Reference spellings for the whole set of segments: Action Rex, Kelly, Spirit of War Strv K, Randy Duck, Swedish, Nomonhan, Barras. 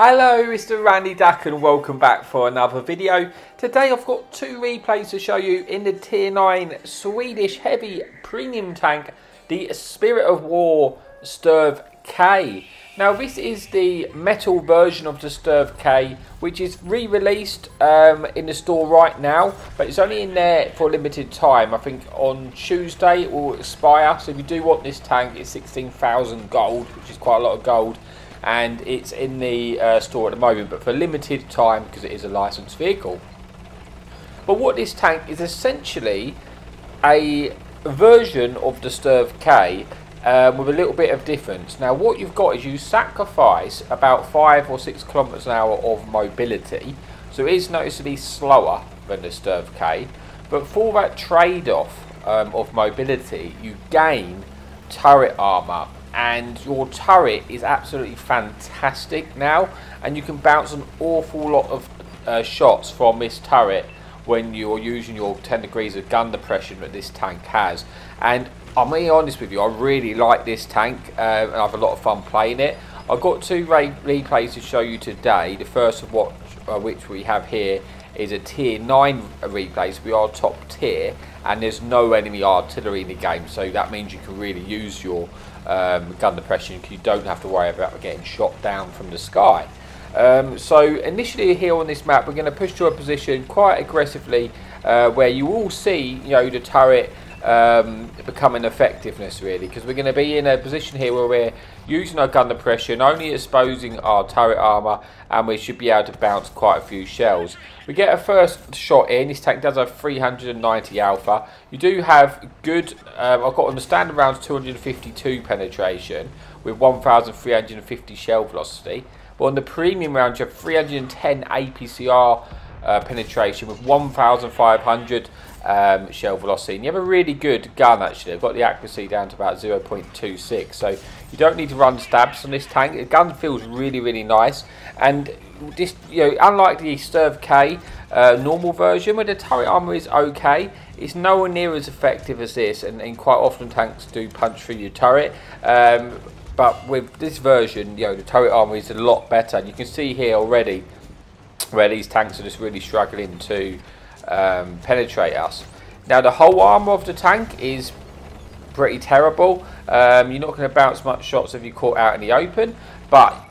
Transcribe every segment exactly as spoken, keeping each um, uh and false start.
Hello, Mister Randy Duck, and welcome back for another video. Today I've got two replays to show you in the tier nine Swedish heavy premium tank, the Spirit of War Strv K. Now this is the metal version of the Strv K, which is re-released um, in the store right now, but it's only in there for a limited time. I think on Tuesday it will expire, so if you do want this tank, it's sixteen thousand gold, which is quite a lot of gold. And it's in the uh, store at the moment, but for a limited time because it is a licensed vehicle. But what this tank is essentially a version of the Strv K uh, with a little bit of difference. Now what you've got is you sacrifice about five or six kilometers an hour of mobility, so it is noticeably slower than the Strv K, but for that trade-off um, of mobility you gain turret armor. And your turret is absolutely fantastic now, and you can bounce an awful lot of uh, shots from this turret when you're using your ten degrees of gun depression that this tank has. And I'm being honest with you, I really like this tank uh, and I have a lot of fun playing it. I've got two replays to show you today. The first of what, uh, which we have here is a tier nine replay, so we are top tier and there's no enemy artillery in the game, so that means you can really use your um, gun depression because you don't have to worry about getting shot down from the sky. Um, so initially here on this map we're going to push to a position quite aggressively uh, where you will see, you know, the turret um, becoming effectiveness really, because we're going to be in a position here where we're using our gun depression, only exposing our turret armour, and we should be able to bounce quite a few shells. We get a first shot in. This tank does have three hundred ninety alpha. You do have good, um, I've got on the standard rounds two hundred fifty-two penetration with one thousand three hundred fifty shell velocity. But on the premium rounds you have three hundred ten A P C R uh, penetration with one thousand five hundred um, shell velocity. And you have a really good gun actually. I've got the accuracy down to about zero point two six. So you don't need to run stabs on this tank. The gun feels really, really nice. And this, you know, unlike the Strv K uh, normal version where the turret armor is okay, it's nowhere near as effective as this, and, and quite often tanks do punch through your turret. Um, but with this version, you know, the turret armor is a lot better, and you can see here already where these tanks are just really struggling to um, penetrate us. Now the whole armor of the tank is pretty terrible. Um, you're not going to bounce much shots if you're caught out in the open, but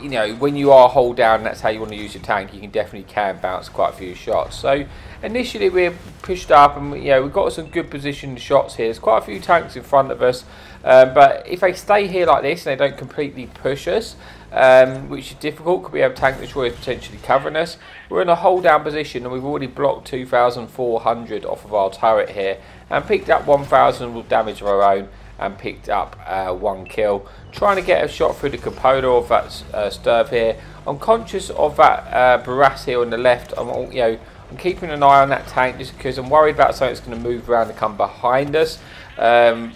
you know, when you are hull down and that's how you want to use your tank, you can definitely can bounce quite a few shots. So initially we're pushed up, and you know, we've got some good positioned shots here. There's quite a few tanks in front of us, um, but if they stay here like this and they don't completely push us, um, which is difficult because we have tank destroyers potentially covering us, we're in a hull down position and we've already blocked two thousand four hundred off of our turret here and picked up one thousand damage of our own and picked up uh, one kill. Trying to get a shot through the component of that uh, Strv here. I'm conscious of that uh, Barras here on the left. I'm, you know, I'm keeping an eye on that tank just because I'm worried about something that's going to move around and come behind us, um,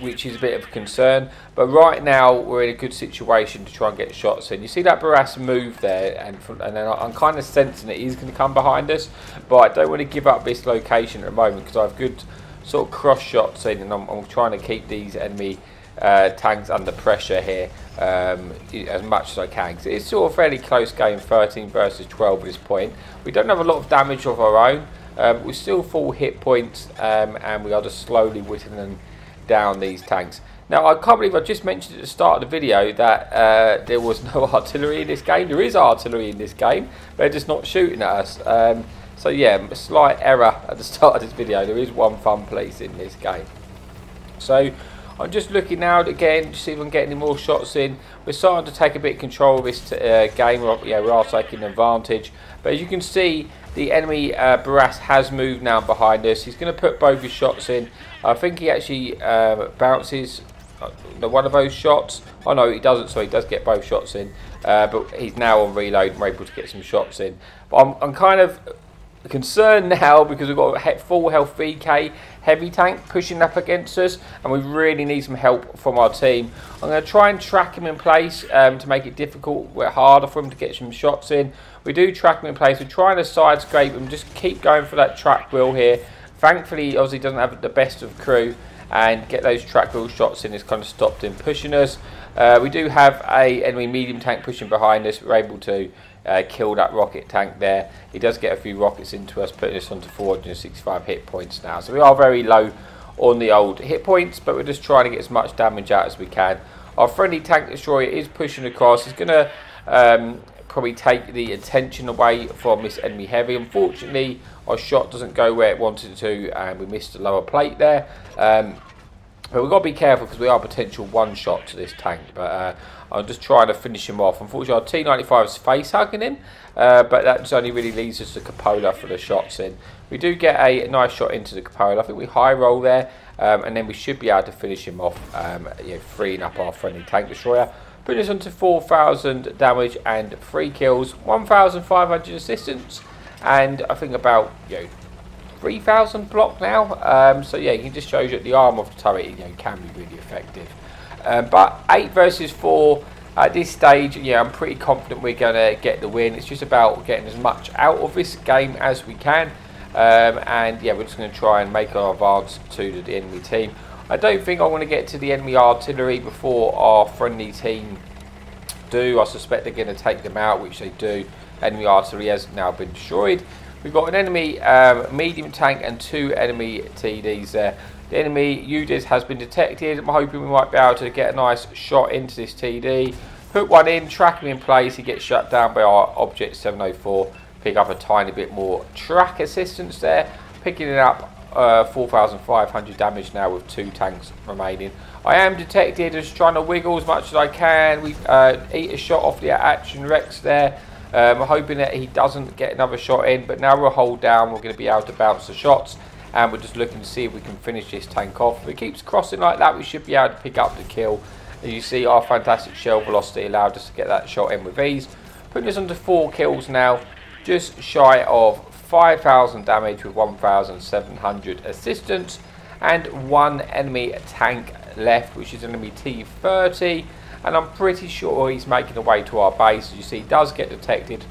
which is a bit of a concern. But right now we're in a good situation to try and get shots in. You see that Barras move there, and, from, and then I'm kind of sensing it is going to come behind us, but I don't want to give up this location at the moment because I have good sort of cross shots in, and I'm, I'm trying to keep these enemy uh, tanks under pressure here um, as much as I can. So it's sort of fairly close game, thirteen versus twelve at this point. We don't have a lot of damage of our own, um, we're still full hit points, um, and we are just slowly whittling down these tanks. Now I can't believe I just mentioned at the start of the video that uh, there was no artillery in this game. There is artillery in this game, they're just not shooting at us. Um, So yeah, a slight error at the start of this video. There is one fun place in this game. So I'm just looking out again to see if I can get any more shots in. We're starting to take a bit of control of this uh, game. Yeah, we are taking advantage. But as you can see, the enemy uh, Barras has moved now behind us. He's going to put both his shots in. I think he actually uh, bounces one of those shots. Oh no, he doesn't, so he does get both shots in. Uh, but he's now on reload and we're able to get some shots in. But I'm, I'm kind of concerned now because we've got a full health V K heavy tank pushing up against us, and we really need some help from our team. I'm going to try and track him in place um, to make it difficult, we're harder for him to get some shots in. We do track him in place, we're trying to side scrape him, just keep going for that track wheel here. Thankfully obviously doesn't have the best of crew, and get those track wheel shots in has kind of stopped him pushing us. Uh, we do have a enemy medium tank pushing behind us. We're able to uh, kill that rocket tank there. He does get a few rockets into us, putting us onto four hundred sixty-five hit points now. So we are very low on the old hit points, but we're just trying to get as much damage out as we can. Our friendly tank destroyer is pushing across. He's going to um, probably take the attention away from this enemy heavy. Unfortunately, our shot doesn't go where it wanted to, and we missed the lower plate there. Um, But we've got to be careful because we are potential one shot to this tank. But uh, I'm just trying to finish him off. Unfortunately, our T ninety-five is face hugging him. Uh, but that only really leads us to Coppola for the shots in. We do get a nice shot into the Coppola. I think we high roll there. Um, and then we should be able to finish him off, um, you know, freeing up our friendly tank destroyer. Putting us onto four thousand damage and three kills, one thousand five hundred assistance, and I think about, you know, three thousand block now, um, so yeah, he just shows you that the arm of the turret, you know, can be really effective. Um, but eight versus four at this stage, yeah, I'm pretty confident we're going to get the win. It's just about getting as much out of this game as we can, um, and yeah, we're just going to try and make our advance to the enemy team. I don't think I want to get to the enemy artillery before our friendly team do. I suspect they're going to take them out, which they do. Enemy artillery has now been destroyed. We've got an enemy um, medium tank and two enemy T Ds there. The enemy U D I S has been detected. I'm hoping we might be able to get a nice shot into this T D. Put one in, track him in place. He gets shut down by our Object seven oh four. Pick up a tiny bit more track assistance there. Picking it up uh, four thousand five hundred damage now with two tanks remaining. I am detected, just trying to wiggle as much as I can. We uh, eat a shot off the Action Rex there. I'm um, hoping that he doesn't get another shot in, but now we'll hold down, we're going to be able to bounce the shots, and we're just looking to see if we can finish this tank off. If it keeps crossing like that, we should be able to pick up the kill. And you see our fantastic shell velocity allowed us to get that shot in with ease. Putting us under four kills now, just shy of five thousand damage with one thousand seven hundred assistance, and one enemy tank left, which is enemy T thirty. And I'm pretty sure he's making the way to our base. As you see, he does get detected.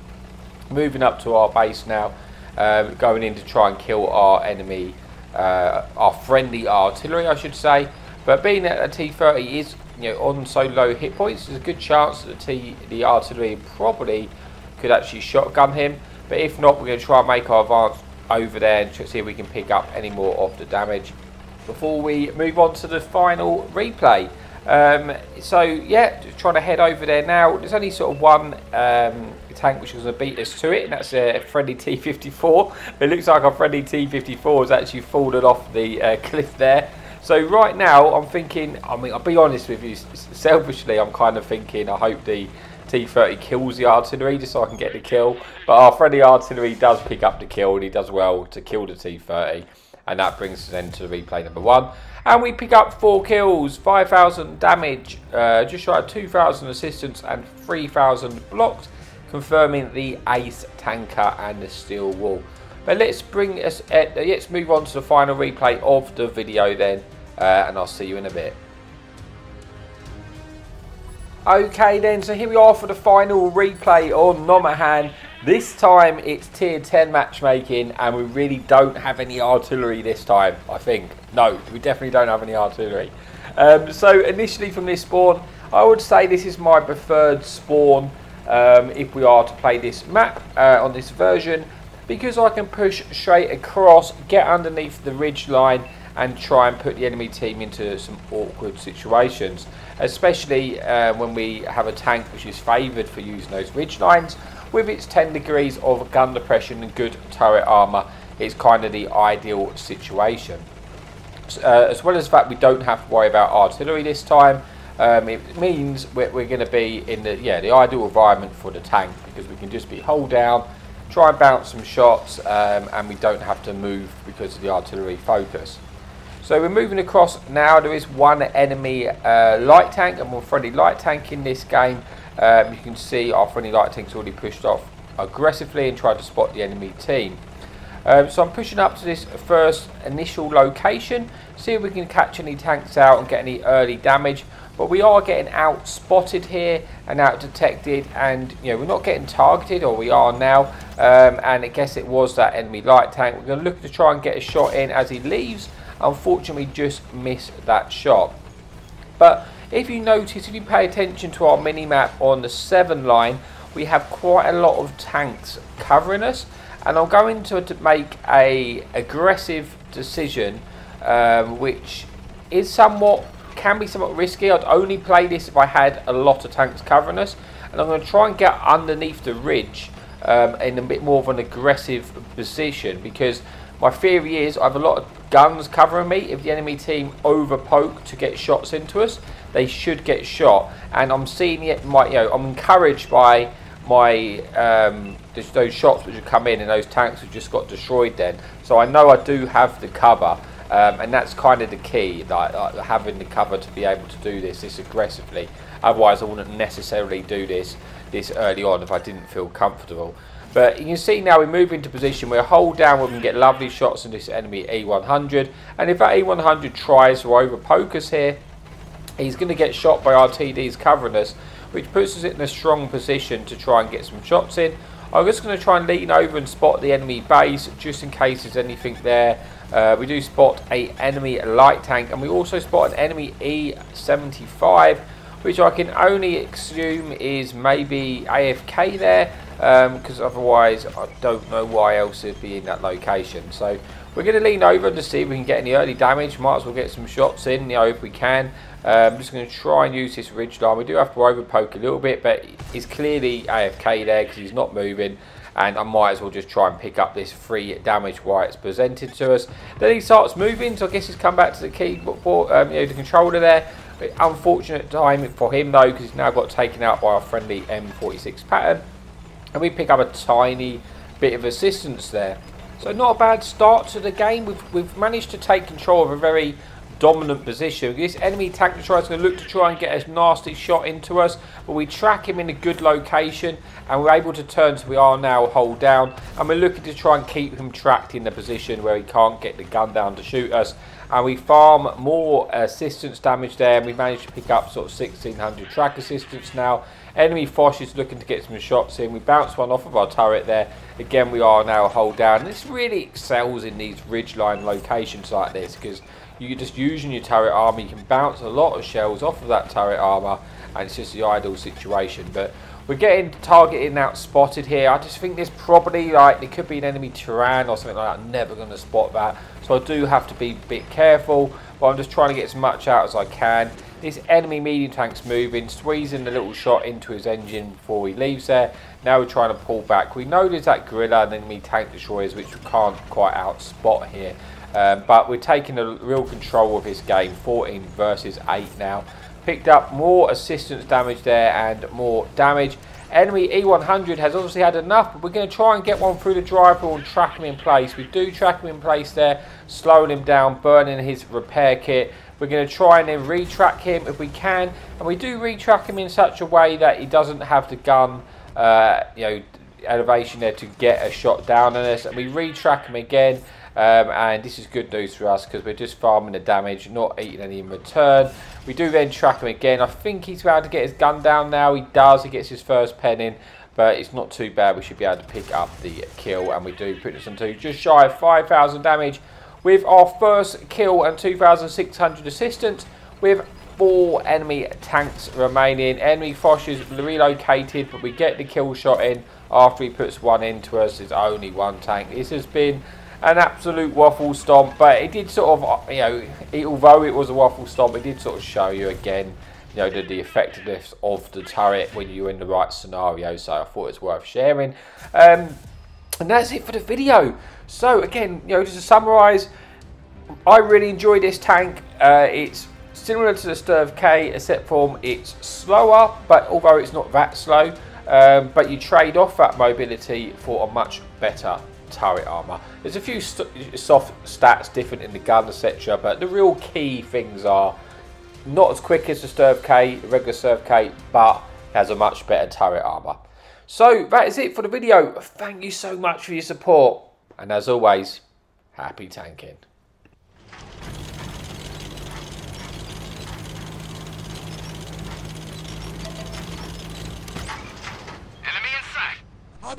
Moving up to our base now. Um, going in to try and kill our enemy, uh, our friendly artillery, I should say. But being that the T thirty is, you know, on so low hit points, there's a good chance that the, T, the artillery probably could actually shotgun him. But if not, we're going to try and make our advance over there and see if we can pick up any more of the damage before we move on to the final replay. Um, so yeah, just trying to head over there now. There's only sort of one um, tank which is going to beat us to it, and that's a friendly T fifty-four. It looks like our friendly T fifty-four has actually fallen off the uh, cliff there. So right now I'm thinking, I mean, I'll be honest with you, selfishly I'm kind of thinking I hope the T thirty kills the artillery just so I can get the kill. But our friendly artillery does pick up the kill, and he does well to kill the T thirty. And that brings us then to replay number one. And we pick up four kills, five thousand damage, uh, just shy of two thousand assistance and three thousand blocks, confirming the ace tanker and the steel wall. But let's bring us, uh, let's move on to the final replay of the video then, uh, and I'll see you in a bit. Okay then, so here we are for the final replay on Nomonhan. This time it's tier ten matchmaking, and we really don't have any artillery this time, I think. No, we definitely don't have any artillery. Um, so initially from this spawn, I would say this is my preferred spawn um, if we are to play this map uh, on this version, because I can push straight across, get underneath the ridge line, and try and put the enemy team into some awkward situations, especially uh, when we have a tank which is favoured for using those ridge lines. With its ten degrees of gun depression and good turret armour, it's kind of the ideal situation. Uh, as well as that, we don't have to worry about artillery this time. Um, it means we're, we're going to be in the, yeah, the ideal environment for the tank, because we can just be hold down, try and bounce some shots, um, and we don't have to move because of the artillery focus. So we're moving across now. There is one enemy uh, light tank, and one friendly light tank in this game. Um, you can see our friendly light tank's already pushed off aggressively and tried to spot the enemy team. Um, so I'm pushing up to this first initial location, see if we can catch any tanks out and get any early damage. But we are getting out spotted here and out detected, and you know, we're not getting targeted, or we are now. Um, and I guess it was that enemy light tank. We're going to look to try and get a shot in as he leaves. Unfortunately, just missed that shot. But If you notice, if you pay attention to our mini-map on the seven line, we have quite a lot of tanks covering us, and I'm going to, to make a aggressive decision, um, which is somewhat, can be somewhat risky. I'd only play this if I had a lot of tanks covering us, and I'm going to try and get underneath the ridge um, in a bit more of an aggressive position, because my theory is I have a lot of guns covering me. If the enemy team overpoke to get shots into us, they should get shot, and I'm seeing it. My, you know, I'm encouraged by my um, those shots which have come in, and those tanks have just got destroyed. Then, so I know I do have the cover, um, and that's kind of the key, like, like having the cover to be able to do this this aggressively. Otherwise, I wouldn't necessarily do this this early on if I didn't feel comfortable. But you can see now we move into position where hold down, we can get lovely shots on this enemy E one hundred. And if that E one hundred tries to overpoke us here, he's going to get shot by our T Ds covering us, which puts us in a strong position to try and get some shots in. I'm just going to try and lean over and spot the enemy base just in case there's anything there. Uh, we do spot an enemy light tank, and we also spot an enemy E seventy-five, which I can only assume is maybe A F K there, because um, otherwise I don't know why else it'd be in that location. So we're going to lean over to see if we can get any early damage. Might as well get some shots in, you know, if we can. I'm um, just going to try and use this ridge line. We do have to overpoke a little bit, but he's clearly A F K there because he's not moving, and I might as well just try and pick up this free damage while it's presented to us. Then he starts moving, so I guess he's come back to the keyboard, um, you know, the controller there. But unfortunate time for him though, because he's now got taken out by our friendly M forty-six pattern. And we pick up a tiny bit of assistance there. So not a bad start to the game. We've, we've managed to take control of a very dominant position. This enemy tank is going to look to try and get a nasty shot into us, but we track him in a good location, and we're able to turn, so we are now hold down, and we're looking to try and keep him tracked in the position where he can't get the gun down to shoot us. And we farm more assistance damage there, and we managed to pick up sort of sixteen hundred track assistance now. Enemy Fosh is looking to get some shots in. We bounce one off of our turret there. Again, we are now hold down. This really excels in these ridgeline locations like this, because you're just using your turret armor. You can bounce a lot of shells off of that turret armor, and it's just the ideal situation. But we're getting targeted now, spotted here. I just think there's probably, like, there could be an enemy Tyrann or something like that. I'm never going to spot that. So I do have to be a bit careful, but I'm just trying to get as much out as I can. This enemy medium tank's moving, squeezing the little shot into his engine before he leaves there. Now we're trying to pull back. We know there's that gorilla and enemy tank destroyers, which we can't quite outspot here. Um, but we're taking a real control of this game, fourteen versus eight now. Picked up more assistance damage there and more damage. Enemy E one hundred has obviously had enough, but we're going to try and get one through the driver and track him in place. We do track him in place there, slowing him down, burning his repair kit. We're going to try and then retrack him if we can, and we do retrack him in such a way that he doesn't have the gun uh, you know, elevation there to get a shot down on us, and we retrack him again. Um, and this is good news for us because we're just farming the damage, not eating any in return. We do then track him again. I think he's about to get his gun down now. He does. He gets his first pen in, but it's not too bad. We should be able to pick up the kill, and we do put this on two, just shy of five thousand damage with our first kill and two thousand six hundred assistance with four enemy tanks remaining. Enemy Fosh is relocated, but we get the kill shot in after he puts one into us. There's only one tank. This has been an absolute waffle stomp, but it did sort of, you know, it, although it was a waffle stomp, it did sort of show you again, you know, the, the effectiveness of the turret when you're in the right scenario. So I thought it's worth sharing, um, and that's it for the video. So again, you know, just to summarise, I really enjoy this tank. Uh, it's similar to the Strv K, except for it's slower, but although it's not that slow, um, but you trade off that mobility for a much better turret armor. There's a few st soft stats different in the gun, etc., but the real key things are not as quick as the Strv K, the regular Strv K, but has a much better turret armor. So that is it for the video. Thank you so much for your support, and as always, happy tanking. Enemy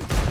in sight.